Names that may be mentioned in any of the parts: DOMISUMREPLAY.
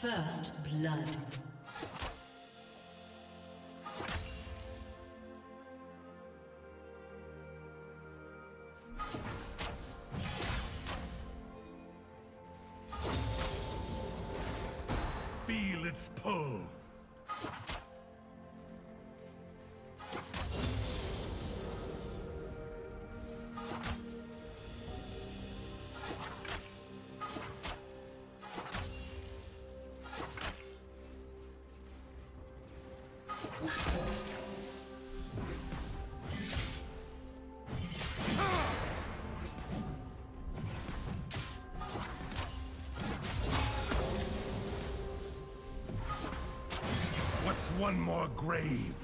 First blood. Feel its pull. One more grave.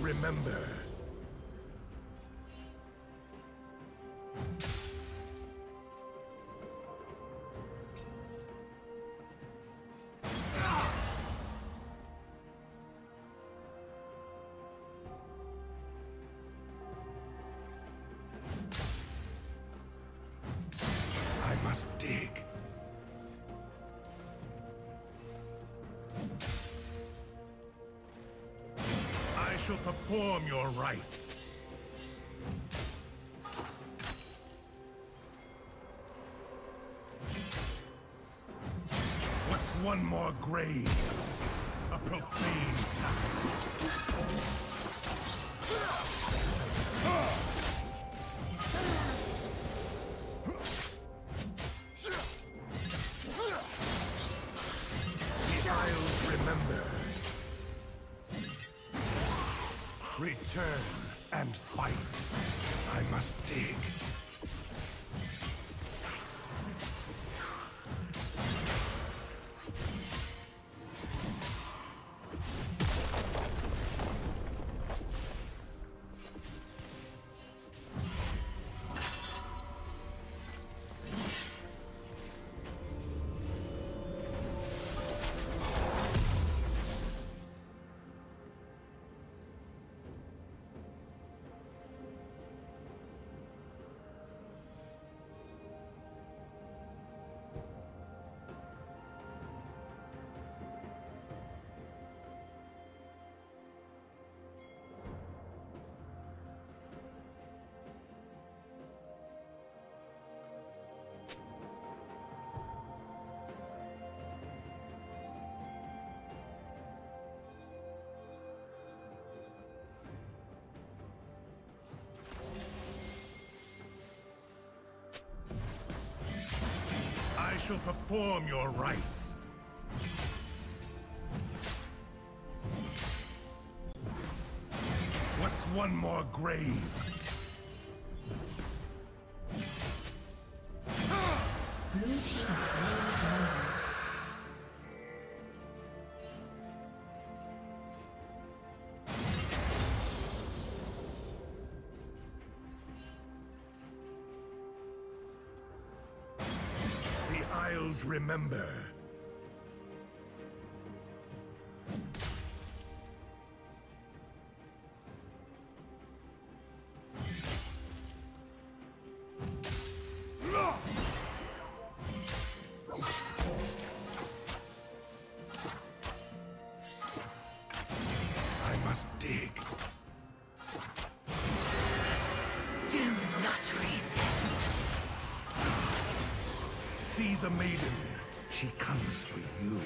Remember. I must dig. Shall perform your rites. What's one more grave? A profane sacrifice. Return and fight. I must dig. I shall perform your rites. What's one more grave? Blue team slain down. Remember. I must dig. See the maiden. She comes for you.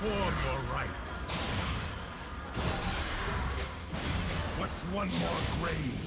For your rights. What's one more grave?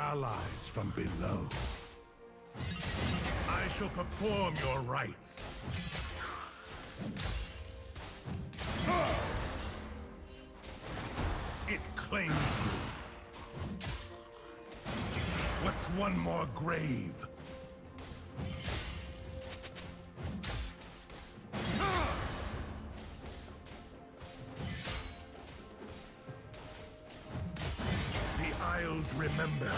Allies from below. I shall perform your rites. It claims you. What's one more grave? Remember.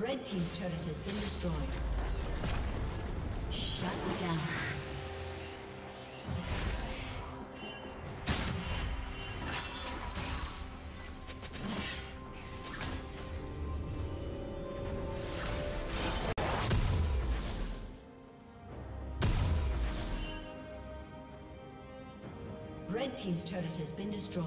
Red team's turret has been destroyed. Shut down. Red team's turret has been destroyed.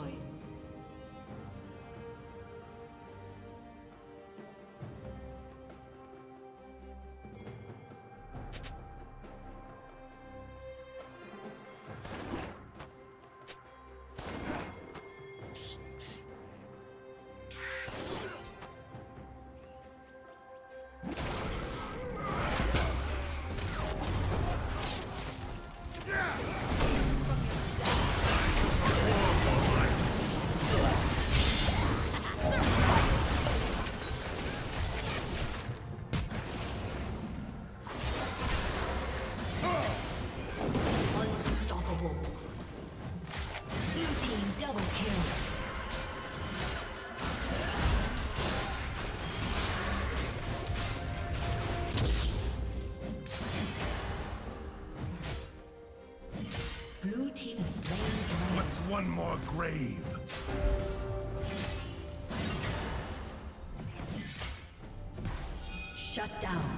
grave. Shut down.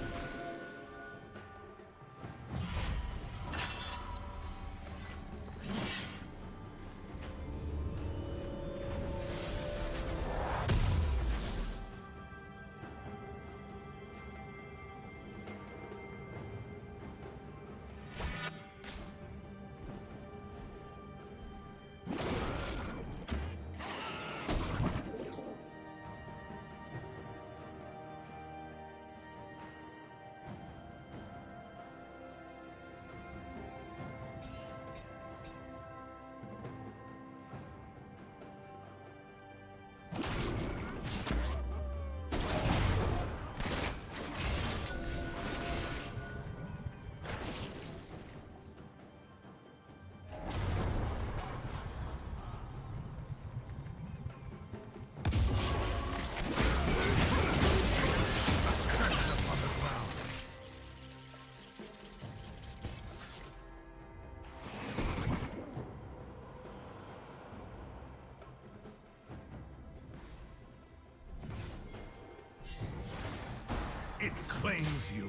It claims you.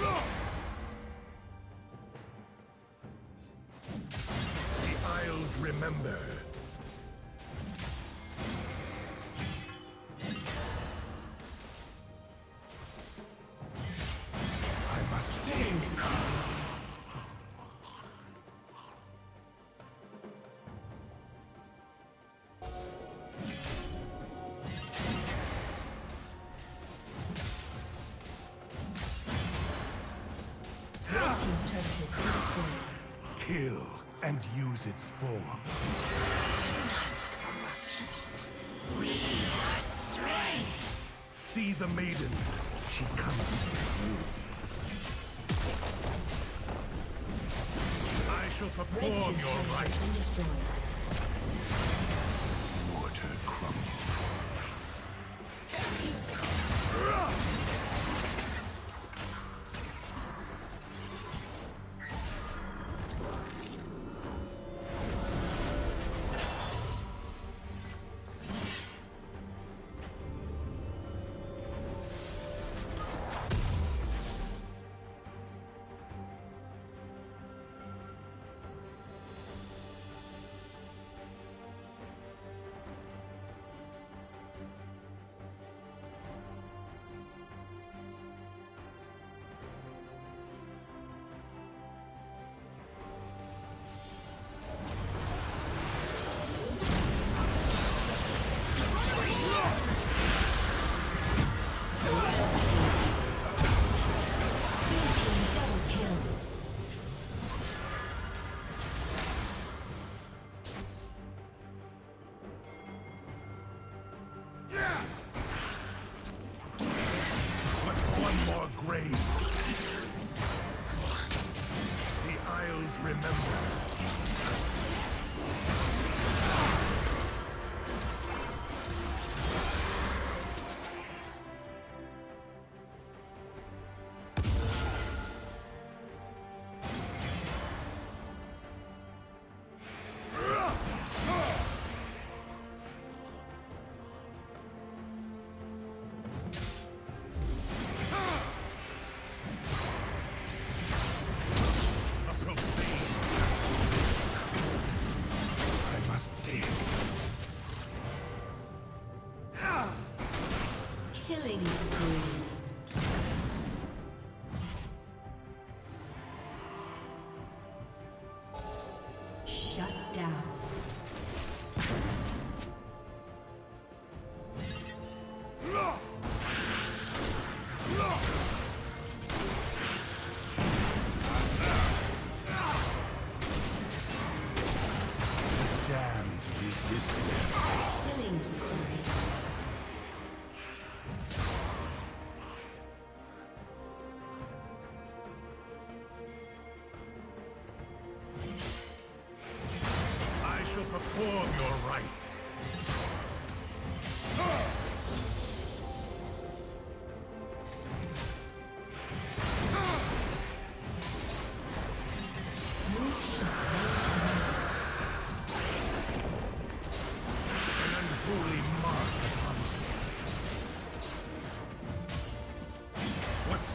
No! The Isles remember. I must take. Kill and use its form. Not corruption. We are strength. See the maiden. She comes with you. I shall perform your rites. Water crumbles.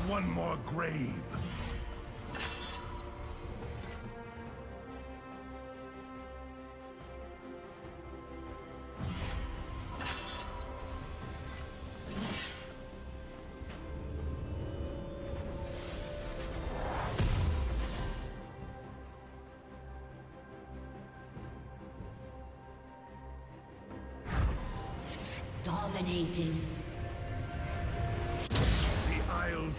One more grave. Dominating.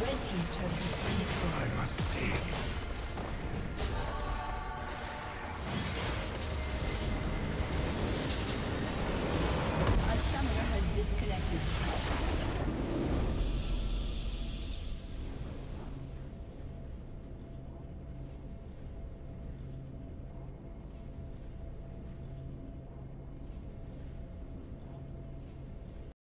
Red team's turret has been destroyed. I must dig.